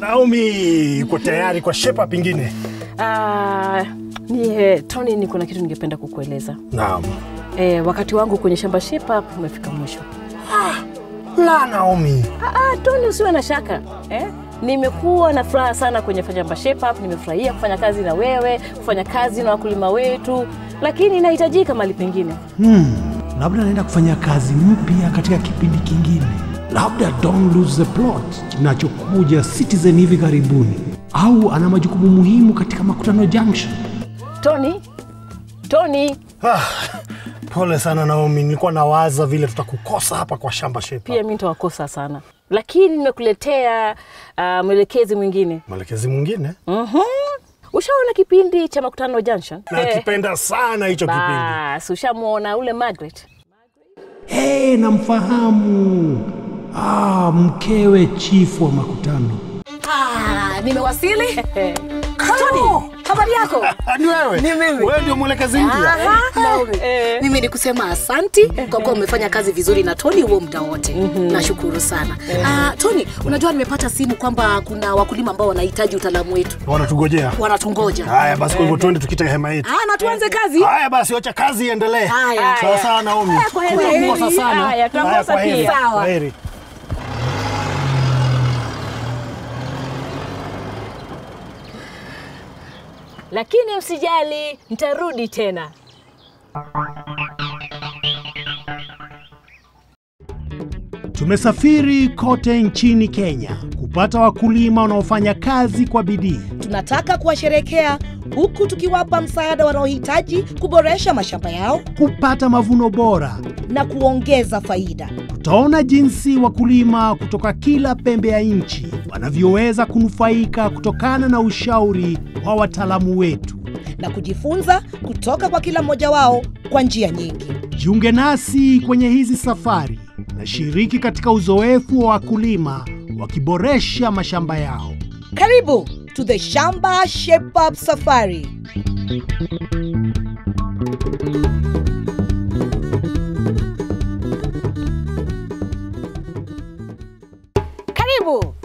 Naomi, uko tayari kwa shape up ingine? Tony, niko na kitu ningependa kukueleza. Naam. Wakati wangu kwenye Shamba Shape Up umefika mwisho. La Naomi. Tony, usiwe na shaka. Nimekuwa na furaha sana kwenye Shamba Shape Up, nimefurahia kufanya kazi na wewe, kufanya kazi na wakulima wetu, lakini inahitajika mali pengine. Labda naenda kufanya kazi mpya katika kipindi kingine. Labda Don't Lose the Plot kinachokuja Citizen hivi karibuni, au ana majukumu muhimu katika makutano junction. Tony. Pole sana Naomi, nilikuwa nawaza vile tutakukosa hapa kwa Shamba Shape Up. Pia mimi nitawakosa sana. Lakini nimekuletea mwelekezi mwingine. Mwelekezi mwingine? Ushaona kipindi cha makutano junction? Nakipenda sana hicho kipindi. Ushamuona ule Margaret? Namfahamu. Mkewe chifu wa makutano. Nimewasili. Tony, habari yako? Ni wewe? Ni mimi. Wewe ndio mwelekezi mpya? Mimi ni kusema asanti kwa kuwa umefanya kazi vizuri na Tony huo muda wote. Nashukuru sana. Tony, unajua nimepata simu kwamba kuna wakulima ambao wanahitaji utaalamu wetu. Wanatungojea? Wanatungoja. Haya basi, kwa hivyo twende tukite hema yetu. Na tuanze kazi. Haya basi, acha kazi iendelee. Sawa sana Naomi. Tutamkosa sana. Tutamkosa pia. Sawa. Lakini usijali, nitarudi tena. Tumesafiri kote nchini Kenya kupata wakulima wanaofanya kazi kwa bidii. Tunataka kuwasherehekea huku tukiwapa msaada wanaohitaji kuboresha mashamba yao, kupata mavuno bora na kuongeza faida. Tutaona jinsi wakulima kutoka kila pembe ya nchi wanavyoweza kunufaika kutokana na ushauri wa wataalamu wetu na kujifunza kutoka kwa kila mmoja wao kwa njia nyingi. Jiunge nasi kwenye hizi safari na shiriki katika uzoefu wa wakulima wakiboresha mashamba yao. Karibu to the Shamba Shape Up Safari.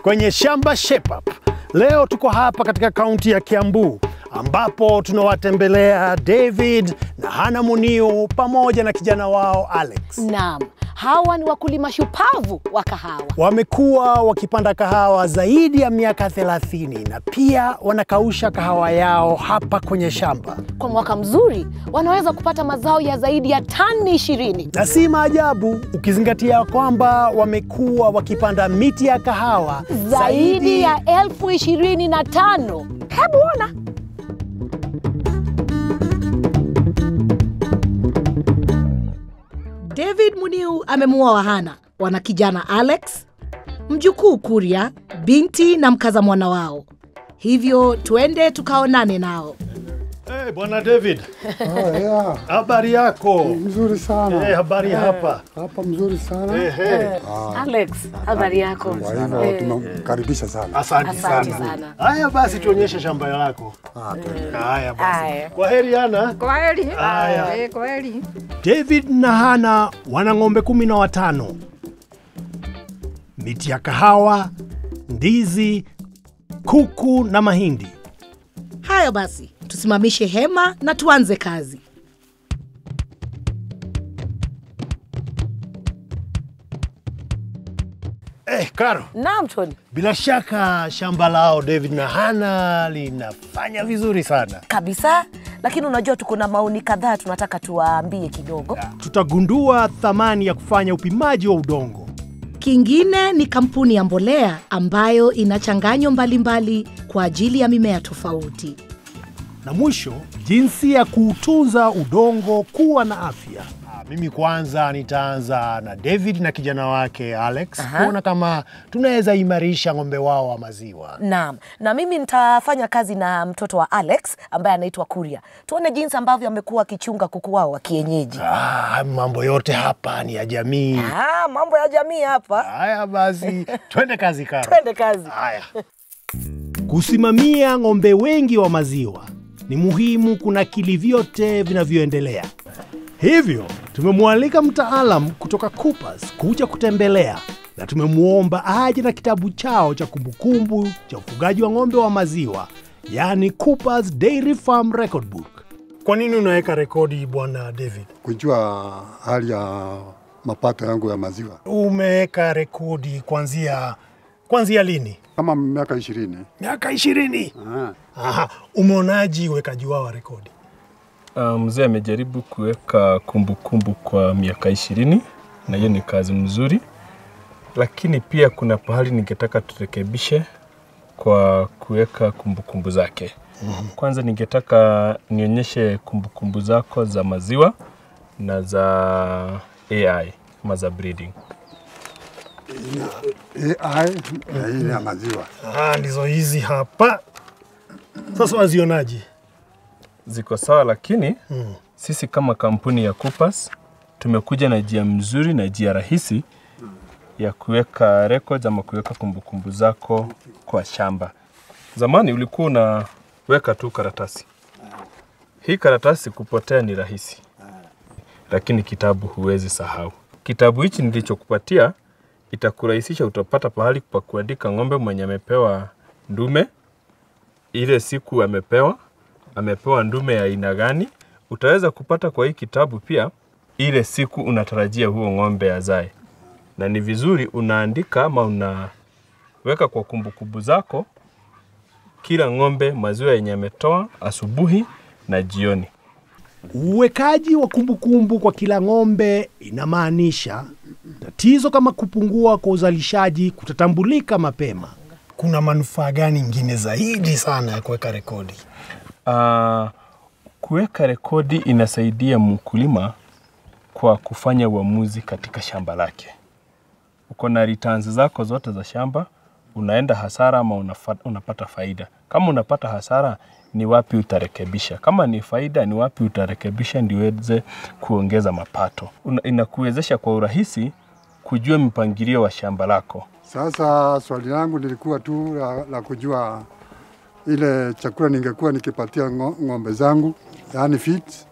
Kwenye Shamba Shape Up, leo tuko hapa katika kaunti ya Kiambu, ambapo tunawatembelea David na Hana Muniu pamoja na kijana wao Alex. Naam, hawa ni wakulima shupavu wa kahawa. Wamekuwa wakipanda kahawa zaidi ya miaka 30 na pia wanakausha kahawa yao hapa kwenye shamba. Kwa mwaka mzuri, wanaweza kupata mazao ya zaidi ya tani 20. Na si maajabu ukizingatia kwamba wamekuwa wakipanda miti ya kahawa zaidi ya 25,000. Hebu ona. David Muniu amemuoa Hana, wana kijana Alex, mjukuu Kuria, binti na mkaza mwana wao. Hivyo twende tukaonane nao. Bwana David. Habari yako? Mzuri sana. Habari hapa. Hapa mzuri sana. Alex, habari yako? Tunakaribisha sana. Asante sana. Haya basi, tuonyeshe shamba lako. Haya basi. Kwaheri Hana. Kwaheri. Haya. Kwaheri. David na Hana wana ng'ombe 15. Miti ya kahawa, ndizi, kuku na mahindi. Haya basi, tusimamishe hema na tuanze kazi. Karo. Naam Tony. Bila shaka shamba lao David na Hana linafanya vizuri sana. Kabisa, lakini unajua tuko na maoni kadhaa tunataka tuwaambie kidogo. Tutagundua thamani ya kufanya upimaji wa udongo. Kingine ni kampuni ya mbolea ambayo inachanganywa mbalimbali kwa ajili ya mimea tofauti. Na mwisho, jinsi ya kuutunza udongo kuwa na afya. Mimi kwanza nitaanza na David na kijana wake Alex. Kuona kama tunaweza imarisha ng'ombe wao wa maziwa. Naam, na mimi nitafanya kazi na mtoto wa Alex ambaye anaitwa Kuria. Tuone jinsi ambavyo amekuwa kichunga kuku wao wa kienyeji. Mambo yote hapa ni ya jamii. Mambo ya jamii hapa. Haya basi, twende kazi Karo. Twende kazi. Haya. Kusimamia ng'ombe wengi wa maziwa ni muhimu kuna kili vyote vinavyoendelea. Hivyo, tumemwalika mtaalam kutoka Coopers kuja kutembelea na tumemwomba aje na kitabu chao cha kumbukumbu cha ufugaji wa ng'ombe wa maziwa, yani Coopers Dairy Farm Record Book. Kwa nini unaweka rekodi bwana David? Kujua hali ya mapato yangu ya maziwa. Umeweka rekodi kuanzia lini? Kama miaka 20. Miaka 20. Aha. Umeonaje uwekaji wa rekodi? Mzee amejaribu kuweka kumbukumbu kwa miaka 20 na hiyo ni kazi mzuri. Lakini pia kuna pahali ningetaka turekebishe kwa kuweka kumbukumbu zake. Kwanza ningetaka nionyeshe kumbukumbu zako za maziwa na za AI, maza breeding. AI na ile maziwa. Ndizo hizi hapa. Sasa wazionaji? Ziko sawa lakini sisi kama kampuni ya Coopers tumekuja na njia mzuri na njia rahisi ya kuweka records ama kuweka kumbukumbu zako kwa shamba. Zamani ulikuwa na weka tu karatasi. Hii karatasi kupotea ni rahisi. Lakini kitabu huwezi sahau. Kitabu hichi nilichokupatia itakurahisisha, utapata pahali pa kuandika ng'ombe mwenye amepewa ndume, ile siku amepewa ndume ya aina gani. Utaweza kupata kwa hii kitabu pia ile siku unatarajia huo ng'ombe azae. Na ni vizuri unaandika ama unaweka kwa kumbukumbu zako kila ng'ombe maziwa yenye ametoa asubuhi na jioni. Uwekaji wa kumbukumbu kwa kila ng'ombe inamaanisha tatizo kama kupungua kwa uzalishaji kutatambulika mapema. Kuna manufaa gani nyingine zaidi sana ya kuweka rekodi? Kuweka rekodi inasaidia mkulima kwa kufanya uamuzi katika shamba lake. Uko na returns zako zote za shamba, unaenda hasara ama unapata faida. Kama unapata hasara ni wapi utarekebisha. Kama ni faida ni wapi utarekebisha ndio uweze kuongeza mapato. Inakuwezesha kwa urahisi kujua mipangilio wa shamba lako. Sasa swali langu lilikuwa tu la kujua ile chakula ningekuwa nikipatia ng'ombe zangu, yani feeds.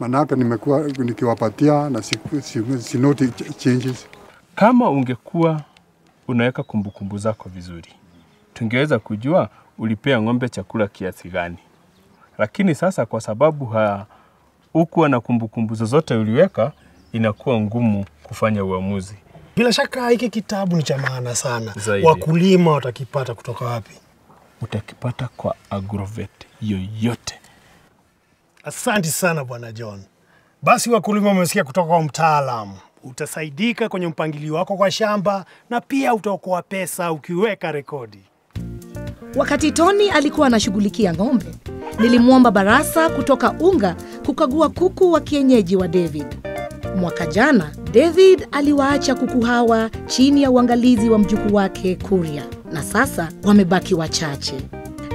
Manake nimekuwa nikiwapatia na si note changes. Kama ungekuwa unaweka kumbukumbu zako vizuri, tungeweza kujua ulipea ng'ombe chakula kiasi gani. Lakini sasa kwa sababu hukuwa na kumbukumbu zozote uliweka, inakuwa ngumu kufanya uamuzi. Bila shaka hiki kitabu ni cha maana sana. Zaidi. Wakulima watakipata kutoka wapi? Utakipata kwa agrovet yoyote. Asante sana bwana John. Basi wakulima wamesikia kutoka kwa mtaalamu. Utasaidika kwenye mpangilio wako kwa shamba na pia utaokoa pesa ukiweka rekodi. Wakati Tony alikuwa anashughulikia ng'ombe, nilimwomba Barasa kutoka Unga kukagua kuku wa kienyeji wa David. Mwaka jana, David aliwaacha kuku hawa chini ya uangalizi wa mjukuu wake Kuria na sasa wamebaki wachache.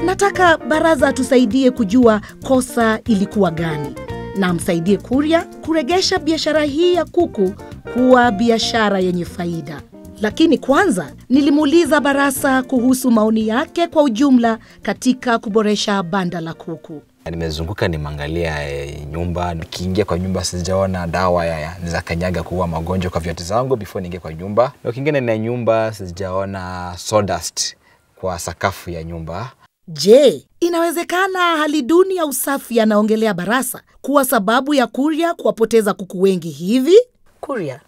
Nataka Barasa atusaidie kujua kosa ilikuwa gani na msaidie Kuria kuregesha biashara hii ya kuku kuwa biashara yenye faida. Lakini kwanza nilimuuliza Barasa kuhusu maoni yake kwa ujumla katika kuboresha banda la kuku. Nimezunguka nimeangalia nyumba, nikiingia kwa nyumba sijaona dawa ya nikakanyaga kuua magonjwa kwa viatu zangu before niingie kwa nyumba. Na kingine na nyumba sijaona sawdust kwa sakafu ya nyumba. Je, inawezekana hali duni ya usafi anaongelea Barasa kuwa sababu ya Kuria kuwapoteza kuku wengi hivi? Kuria,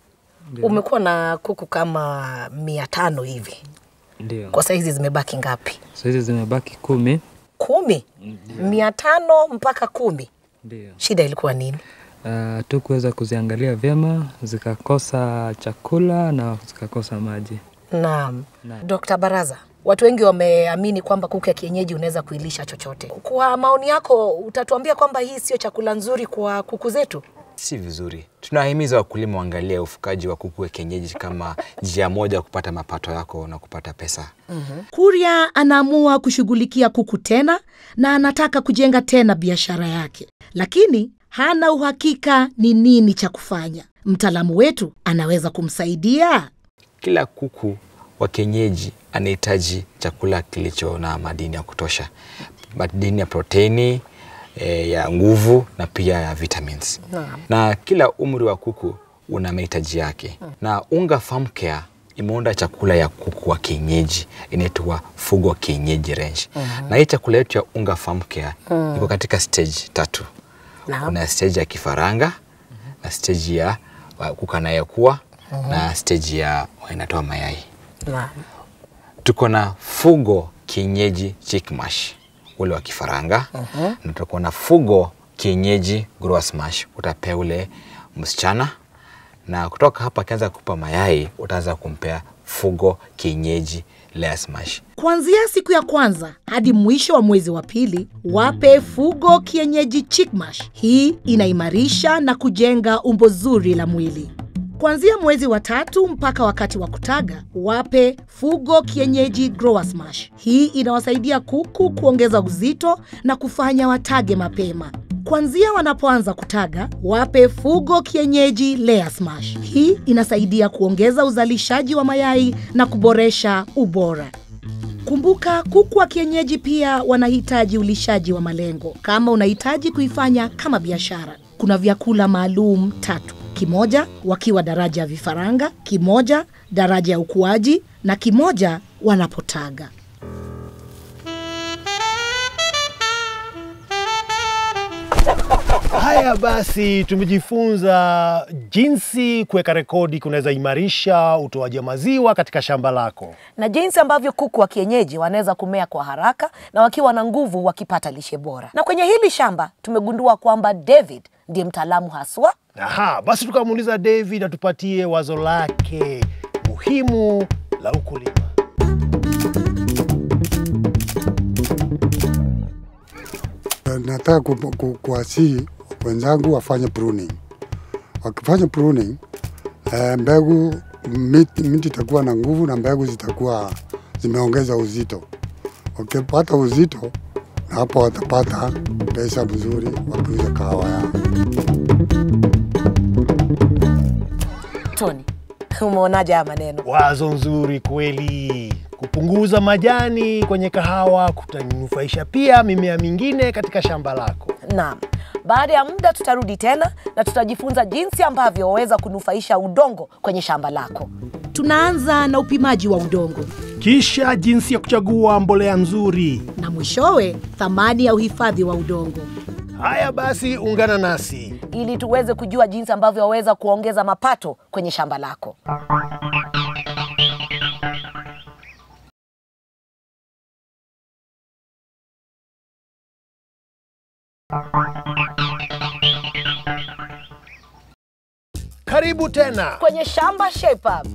ndiyo. Umekuwa na kuku kama 500 hivi. Ndio. Kwa saizi zimebaki ngapi? Saizi zimebaki 10. 10? 500 mpaka 10. Ndio. Shida ilikuwa nini? Tukuweza kuziangalia vyema, zikakosa chakula na zikakosa maji. Naam. Dr. Barasa, watu wengi wameamini kwamba kuku ya kienyeji unaweza kuilisha chochote. Kwa maoni yako utatuambia kwamba hii sio chakula nzuri kwa kuku zetu? Si vizuri. Tunahimiza wakulima waangalie ufugaji wa kuku wa kienyeji kama njia moja kupata mapato yako na kupata pesa. Kuria anaamua kushughulikia kuku tena na anataka kujenga tena biashara yake. Lakini hana uhakika ni nini cha kufanya. Mtaalamu wetu anaweza kumsaidia. Kila kuku wa kienyeji anahitaji chakula kilicho na madini ya kutosha. Madini ya proteini, ya nguvu na pia ya vitamins. Na kila umri wa kuku una mahitaji yake. Na Unga Farm Care imeunda chakula ya kuku wa kienyeji, inaitwa Fugo wa Kienyeji Range. Na hii chakula yetu ya Unga Farm Care iko katika stage 3. Kuna stage ya kifaranga, na stage ya kuku anayekua, na stage ya inatoa mayai. Tuko na Fugo Kienyeji Chicken Mash, ule wa kifaranga, na tuko na Fugo Kienyeji Gross Mash, utapea ule msichana. Na kutoka hapa kianza kupa mayai, utaanza kumpea Fugo Kienyeji Less Mash. Kuanzia siku ya kwanza hadi mwisho wa mwezi wa pili, wape Fugo Kienyeji Chick Mash. Hii inaimarisha na kujenga umbo zuri la mwili. Kuanzia mwezi wa 3 mpaka wakati wa kutaga, wape Fugo Kienyeji Growers Mash. Hii inawasaidia kuku kuongeza uzito na kufanya watage mapema. Kuanzia wanapoanza kutaga, wape Fugo Kienyeji Layers Mash. Hii inasaidia kuongeza uzalishaji wa mayai na kuboresha ubora. Kumbuka, kuku wa kienyeji pia wanahitaji ulishaji wa malengo. Kama unahitaji kuifanya kama biashara, kuna vyakula maalum 3. Kimoja wakiwa daraja ya vifaranga, kimoja daraja ya ukuaji, na kimoja wanapotaga. Haya basi, tumejifunza jinsi kuweka rekodi kunaweza imarisha utoaji maziwa katika shamba lako, na jinsi ambavyo kuku wa kienyeji wanaweza kumea kwa haraka na wakiwa na nguvu wakipata lishe bora. Na kwenye hili shamba tumegundua kwamba David ndiye mtaalamu haswa. Basi tukamuuliza David atupatie wazo lake muhimu la ukulima. Nataka kuwasihi wenzangu wafanye pruning. Wakifanya pruning, mbegu miti itakuwa na nguvu na mbegu zitakuwa zimeongeza uzito. Wakipata uzito, na hapo watapata pesa nzuri wakiuza kahawa yao. Tony, umeonaje maneno? Wazo nzuri kweli. Kupunguza majani kwenye kahawa kutanufaisha pia mimea mingine katika shamba lako. Naam. Baada ya muda tutarudi tena na tutajifunza jinsi ambavyo waweza kunufaisha udongo kwenye shamba lako. Tunaanza na upimaji wa udongo, kisha jinsi ya kuchagua mbolea nzuri, na mwishowe thamani ya uhifadhi wa udongo. Haya basi, ungana nasi ili tuweze kujua jinsi ambavyo waweza kuongeza mapato kwenye shamba lako. Karibu tena kwenye Shamba Shape Up.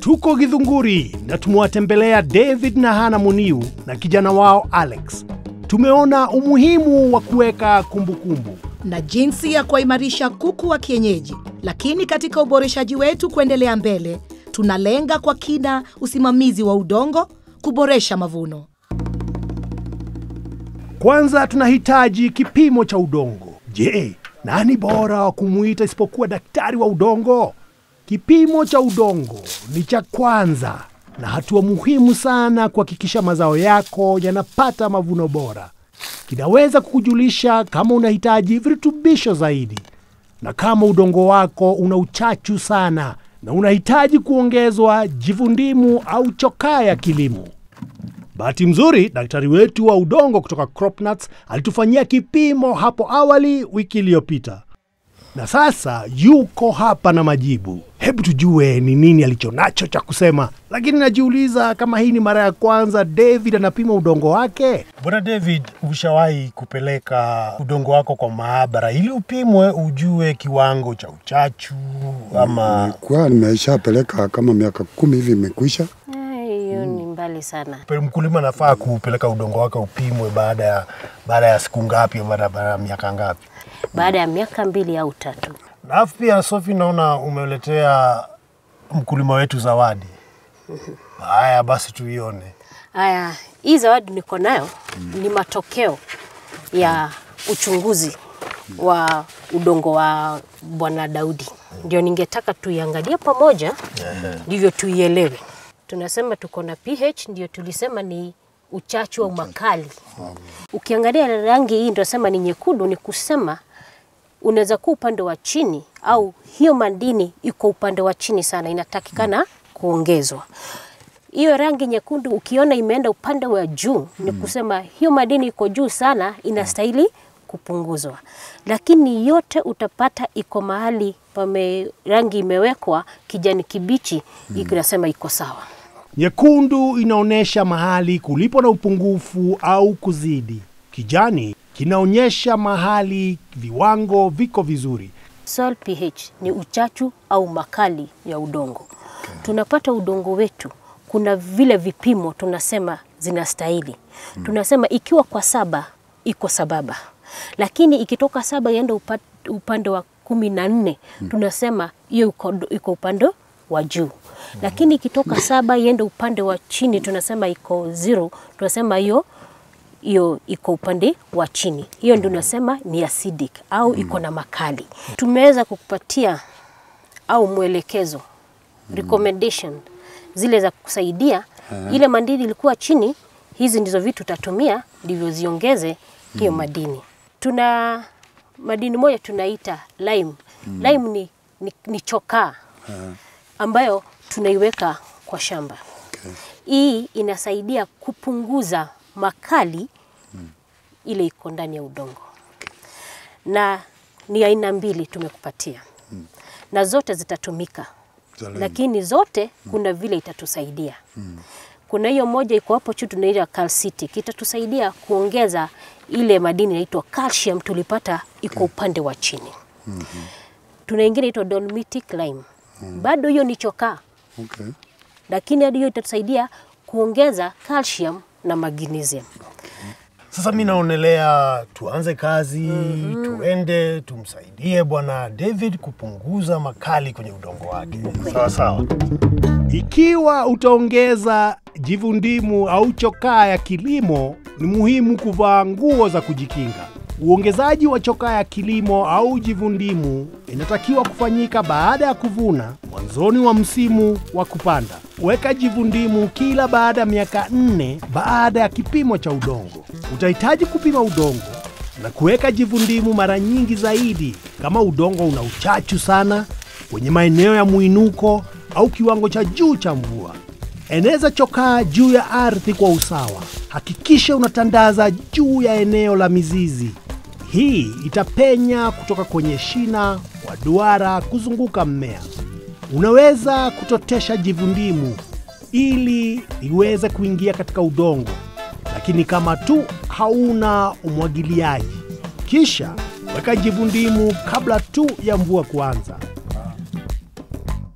Tuko Githunguri na tumewatembelea David na Hana Muniu na kijana wao Alex. Tumeona umuhimu wa kuweka kumbukumbu na jinsi ya kuimarisha kuku wa kienyeji. Lakini katika uboreshaji wetu kuendelea mbele, tunalenga kwa kina usimamizi wa udongo kuboresha mavuno. Kwanza tunahitaji kipimo cha udongo. Je, nani bora wa kumuita isipokuwa daktari wa udongo? Kipimo cha udongo ni cha kwanza na hatua muhimu sana kuhakikisha mazao yako yanapata mavuno bora. Kinaweza kukujulisha kama unahitaji virutubisho zaidi, na kama udongo wako una uchachu sana na unahitaji kuongezwa jivundimu au chokaa ya kilimo. Bahati mzuri, daktari wetu wa udongo kutoka Cropnuts alitufanyia kipimo hapo awali wiki iliyopita, na sasa yuko hapa na majibu. Hebu tujue ni nini alichonacho cha kusema. Lakini najiuliza kama hii ni mara ya kwanza David anapima udongo wake. Bwana David, ushawahi kupeleka udongo wako kwa maabara ili upimwe ujue kiwango cha uchachu ama? Kwa nimeshapeleka kama miaka 10 hivi imekwisha. Mbali sana. Mkulima anafaa kupeleka udongo wake upimwe baada ya siku ngapi au baada ya miaka ngapi? Baada ya miaka 2 au 3. Na pia Sophie, naona umeletea mkulima wetu zawadi. Haya basi tuione. Haya, hii zawadi niko nayo ni matokeo ya uchunguzi wa udongo wa Bwana Daudi. Ndio ningetaka tuiangalie pamoja ndivyo tuielewe. Tunasema tuko na pH, ndio tulisema ni uchachi wa umakali. Ukiangalia rangi hii ndio sema ni nyekundu, ni kusema unaweza kuwa upande wa chini au hiyo madini iko upande wa chini sana, inatakikana kuongezwa. Hiyo rangi nyekundu ukiona imeenda upande wa juu ni kusema hiyo madini iko juu sana, inastahili kupunguzwa. Lakini yote utapata iko mahali pame rangi imewekwa kijani kibichi, ikinasema iko sawa. Nyekundu inaonesha mahali kulipo na upungufu au kuzidi. Kijani kinaonyesha mahali viwango viko vizuri. Soil pH ni uchachu au makali ya udongo. Tunapata udongo wetu kuna vile vipimo tunasema zinastahili. Tunasema ikiwa kwa 7 iko sababa. Lakini ikitoka 7 yenda upande wa 14, tunasema hiyo iko upande wa juu. Lakini ikitoka 7 yenda upande wa chini, tunasema iko 0, tunasema hiyo iko upande wa chini. Hiyo ndio tunasema ni acidic au iko na makali. Tumeweza kukupatia au mwelekezo, recommendation zile za kusaidia. Ile madini ilikuwa chini, hizi ndizo vitu tutatumia ndivyo ziongeze hiyo madini. Tuna madini moja tunaita lime. Lime ni chokaa ambayo tunaiweka kwa shamba. Hii inasaidia kupunguza makali ile iko ndani ya udongo. Na ni aina mbili tumekupatia. Na zote zitatumika. Lakini zote kuna vile itatusaidia. Kuna hiyo moja iko hapo juu tunaita calcitic, itatusaidia kuongeza ile madini inaitwa calcium tulipata iko upande wa chini. Tuna ingine inaitwa dolomitic lime. Bado hiyo ni chokaa. Lakini hiyo itatusaidia kuongeza calcium na magnesium. Sasa mimi naonelea tuanze kazi, tuende tumsaidie bwana David kupunguza makali kwenye udongo wake. Sawa sawa. Ikiwa utaongeza jivundimu au chokaa ya kilimo, ni muhimu kuvaa nguo za kujikinga. Uongezaji wa chokaa ya kilimo au jivundimu inatakiwa kufanyika baada ya kuvuna, mwanzoni wa msimu wa kupanda. Weka jivundimu kila baada ya miaka 4 baada ya kipimo cha udongo. Utahitaji kupima udongo na kuweka jivundimu mara nyingi zaidi kama udongo una uchachu sana, kwenye maeneo ya muinuko au kiwango cha juu cha mvua. Eneza chokaa juu ya ardhi kwa usawa. Hakikisha unatandaza juu ya eneo la mizizi. Hii itapenya kutoka kwenye shina kwa duara kuzunguka mmea. Unaweza kutotesha jivundimu ili iweze kuingia katika udongo, lakini kama tu hauna umwagiliaji. Kisha weka jivundimu kabla tu ya mvua kuanza.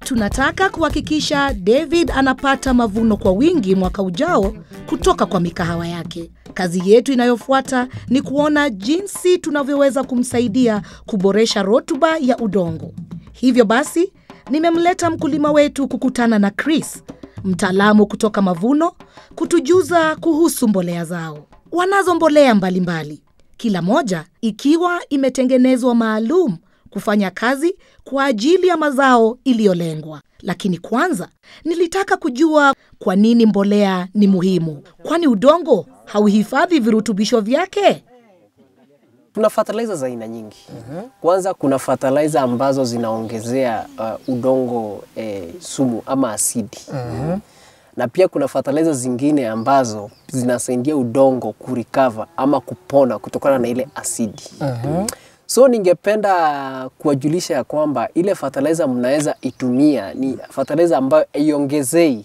Tunataka kuhakikisha David anapata mavuno kwa wingi mwaka ujao kutoka kwa mikahawa yake. Kazi yetu inayofuata ni kuona jinsi tunavyoweza kumsaidia kuboresha rotuba ya udongo. Hivyo basi, nimemleta mkulima wetu kukutana na Chris, mtaalamu kutoka mavuno, kutujuza kuhusu mbolea zao. Wanazo mbolea mbalimbali, kila moja ikiwa imetengenezwa maalum kufanya kazi kwa ajili ya mazao iliyolengwa. Lakini kwanza, nilitaka kujua kwa nini mbolea ni muhimu. Kwani udongo hauhifadhi virutubisho vyake? Kuna fertilizer za aina nyingi. Kwanza kuna fertilizer ambazo zinaongezea udongo sumu ama asidi. Na pia kuna fertilizer zingine ambazo zinasaidia udongo kurecover ama kupona kutokana na ile asidi. So ningependa kuwajulisha ya kwamba ile fertilizer mnaweza itumia ni fertilizer ambayo iongezei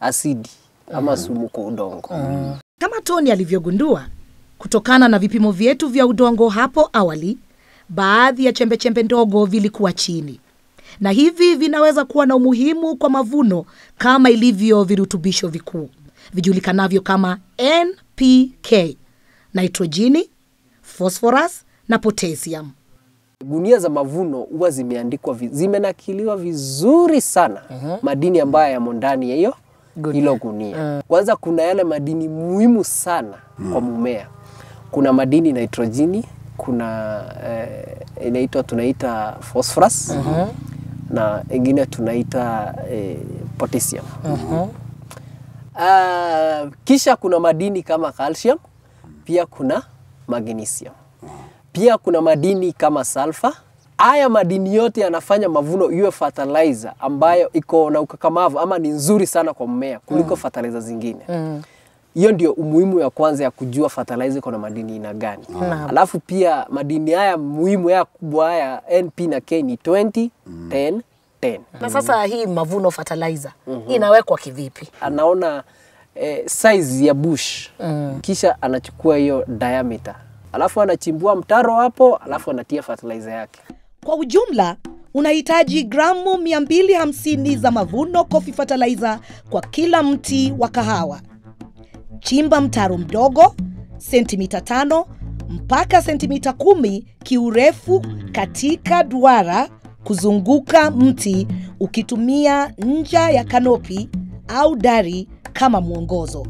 asidi ama sumu kwa udongo. Kama Tony alivyogundua, kutokana na vipimo vyetu vya udongo hapo awali, baadhi ya chembe ndogo vilikuwa chini. Na hivi vinaweza kuwa na umuhimu kwa mavuno kama ilivyo virutubisho vikuu vijulikanavyo kama NPK, nitrojini, phosphorus na potassium. Gunia za mavuno huwa zimeandikwa, zimenakiliwa vizuri sana madini ambayo yamo ndani ya hiyo hilo gunia. Kwanza kuna yale madini muhimu sana kwa mmea. Kuna madini nitrojini, kuna tunaita phosphorus na ingine tunaita potassium. Kisha kuna madini kama calcium, pia kuna magnesium, pia kuna madini kama sulfur. Haya madini yote yanafanya mavuno iwe fertilizer ambayo iko na ukakamavu ama ni nzuri sana kwa mmea kuliko fertilizer zingine. Hiyo ndio umuhimu ya kwanza ya kujua fertilizer iko na madini ina gani. Alafu pia madini haya muhimu ya kubwa haya NP na K ni 20, 10, 10. Na sasa hii mavuno fertilizer inawekwa kivipi? Anaona size ya bush, kisha anachukua hiyo diameter. Alafu anachimbua mtaro hapo, alafu anatia fertilizer yake. Kwa ujumla, unahitaji gramu 250 za mavuno coffee fertilizer kwa kila mti wa kahawa. Chimba mtaro mdogo, sentimita 5 mpaka sentimita 10 kiurefu katika duara kuzunguka mti ukitumia ncha ya kanopi au dari kama mwongozo.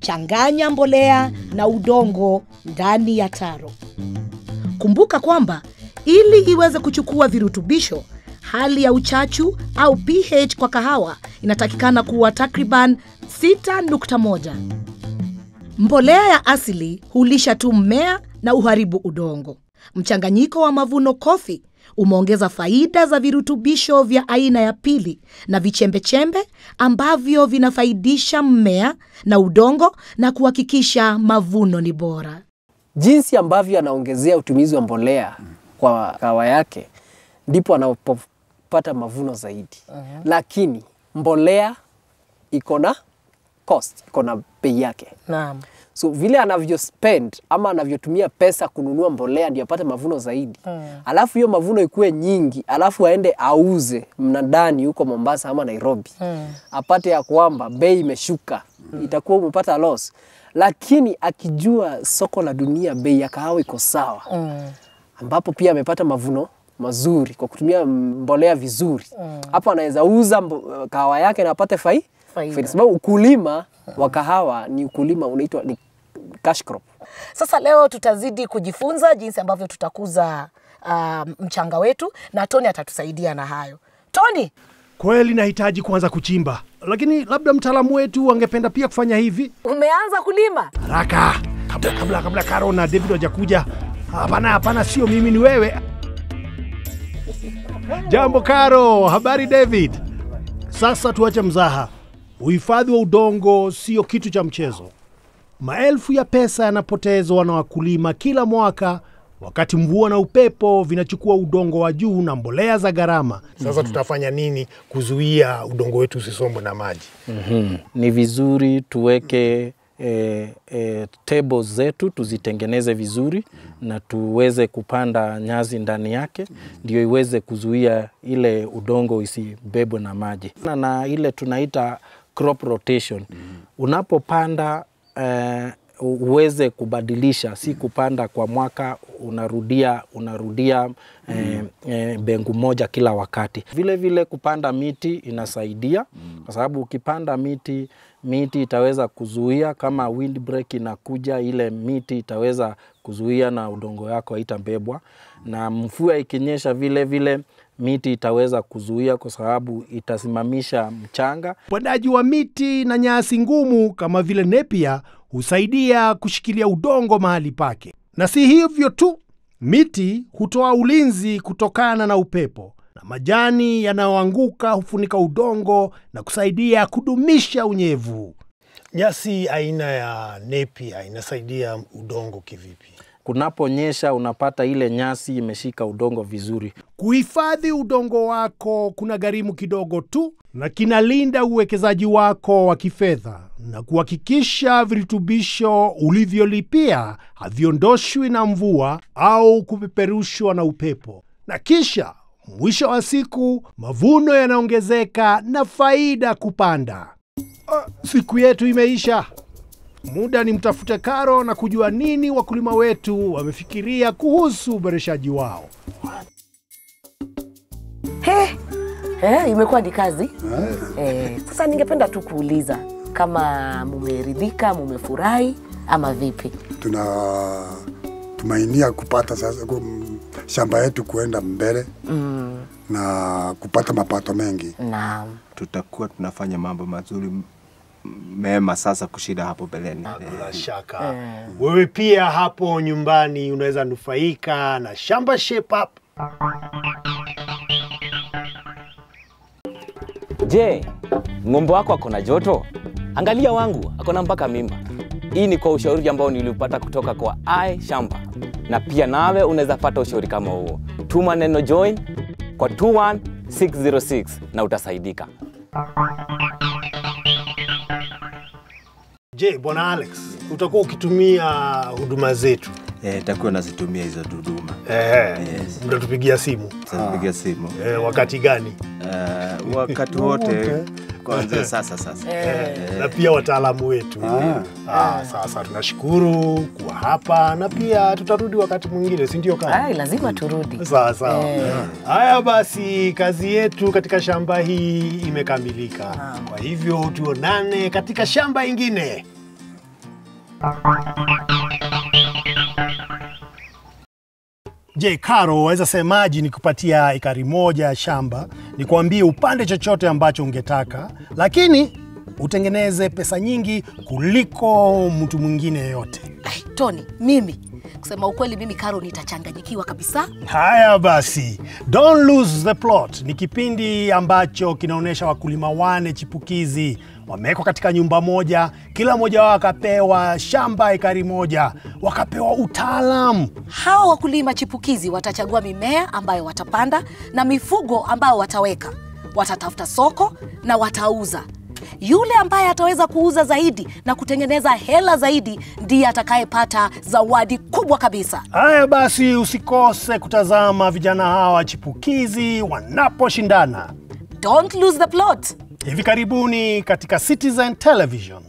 Changanya mbolea na udongo ndani ya taro. Kumbuka kwamba ili iweze kuchukua virutubisho, hali ya uchachu au pH kwa kahawa inatakikana kuwa takriban 6.1. Mbolea ya asili hulisha tu mmea na uharibu udongo. Mchanganyiko wa mavuno coffee umeongeza faida za virutubisho vya aina ya pili na vichembe-chembe ambavyo vinafaidisha mmea na udongo na kuhakikisha mavuno ni bora. Jinsi ambavyo anaongezea utumizi wa mbolea kwa kahawa yake, ndipo anapopata mavuno zaidi. Lakini mbolea iko na cost, iko na bei yake. So vile anavyo spend ama anavyotumia pesa kununua mbolea ndio apate mavuno zaidi. Alafu hiyo mavuno ikue nyingi, alafu aende auze mnadani huko Mombasa ama Nairobi. Apate ya kwamba bei imeshuka, itakuwa umepata loss. Lakini akijua soko la dunia bei ya kahawa iko sawa, ambapo pia amepata mavuno mazuri kwa kutumia mbolea vizuri. Hapo anaweza uza kahawa yake na apate faida. Sababu ukulima wa kahawa ni ukulima unaitwa ni cash crop. Sasa leo tutazidi kujifunza jinsi ambavyo tutakuza mchanga wetu, na Tony atatusaidia na hayo. Tony, kweli nahitaji kuanza kuchimba, lakini labda mtaalamu wetu angependa pia kufanya hivi. Umeanza kulima? Haraka, kabla Karo na David wajakuja. Hapana, sio mimi, ni wewe. Jambo Karo, habari David. Sasa tuache mzaha. Uhifadhi wa udongo sio kitu cha mchezo. Maelfu ya pesa yanapotezwa na wakulima kila mwaka wakati mvua na upepo vinachukua udongo wa juu na mbolea za gharama. Sasa tutafanya nini kuzuia udongo wetu usisombwe na maji? Ni vizuri tuweke tables zetu, tuzitengeneze vizuri na tuweze kupanda nyazi ndani yake, ndio iweze kuzuia ile udongo isibebwe na maji. Na ile tunaita crop rotation. Unapopanda uweze kubadilisha, si kupanda kwa mwaka unarudia bengu moja kila wakati. Vile vile kupanda miti inasaidia, kwa sababu ukipanda miti itaweza kuzuia kama windbreak inakuja, ile miti itaweza kuzuia na udongo yako haitabebwa. Na mvua ikinyesha vile vile miti itaweza kuzuia kwa sababu itasimamisha mchanga. Upandaji wa miti na nyasi ngumu kama vile nepia husaidia kushikilia udongo mahali pake. Na si hivyo tu, miti hutoa ulinzi kutokana na upepo, na majani yanayoanguka hufunika udongo na kusaidia kudumisha unyevu. Nyasi aina ya nepia inasaidia udongo kivipi? Kunaponyesha unapata ile nyasi imeshika udongo vizuri. Kuhifadhi udongo wako kuna gharimu kidogo tu, na kinalinda uwekezaji wako wa kifedha na kuhakikisha virutubisho ulivyolipia haviondoshwi na mvua au kupeperushwa na upepo. Na kisha mwisho wa siku mavuno yanaongezeka na faida kupanda. Siku yetu imeisha. Muda ni mtafute Karo na kujua nini wakulima wetu wamefikiria kuhusu uboreshaji wao. Imekuwa ni kazi. Sasa ningependa tu kuuliza kama mumeridhika, mumefurahi ama vipi? Tunatumainia kupata sasa shamba yetu kuenda mbele na kupata mapato mengi. Tutakuwa tunafanya mambo mazuri mema sasa kushida hapo beleni. Bila shaka. Wewe pia hapo nyumbani unaweza nufaika na Shamba Shape Up. Je, ng'ombe wako akona joto? Angalia wangu, akona mpaka mimba. Hii ni kwa ushauri ambao nilipata kutoka kwa I Shamba. Na pia nawe unaweza pata ushauri kama huo. Tuma neno join kwa 21606 na utasaidika. Je, bwana Alex, utakuwa ukitumia huduma zetu? Nitakuwa nazitumia hizo huduma. Yes. Mtatupigia simu. Mtatupigia simu. Wakati gani? Wakati wote. Kwanza sasa. Na pia wataalamu wetu. Sasa tunashukuru kwa hapa na pia tutarudi wakati mwingine, si ndio kama? Lazima turudi. Sawa. Haya basi, kazi yetu katika shamba hii imekamilika. Kwa hivyo tuonane katika shamba ingine. Je, Karo, waweza semaji nikupatia ekari moja ya shamba, nikwambie upande chochote ambacho ungetaka, lakini utengeneze pesa nyingi kuliko mtu mwingine yote. Tony, mimi. Kusema ukweli mimi Karo nitachanganyikiwa kabisa. Haya basi, Don't Lose the Plot ni kipindi ambacho kinaonesha wakulima wane chipukizi wamewekwa katika nyumba moja, kila mmoja wao akapewa shamba ekari moja, wakapewa utaalamu. Hao wakulima chipukizi watachagua mimea ambayo watapanda na mifugo ambayo wataweka. Watatafuta soko na watauza. Yule ambaye ataweza kuuza zaidi na kutengeneza hela zaidi ndiye atakayepata zawadi kubwa kabisa. Haya basi, usikose kutazama vijana hawa chipukizi wanaposhindana. Don't Lose the Plot. Hivi karibuni katika Citizen Television.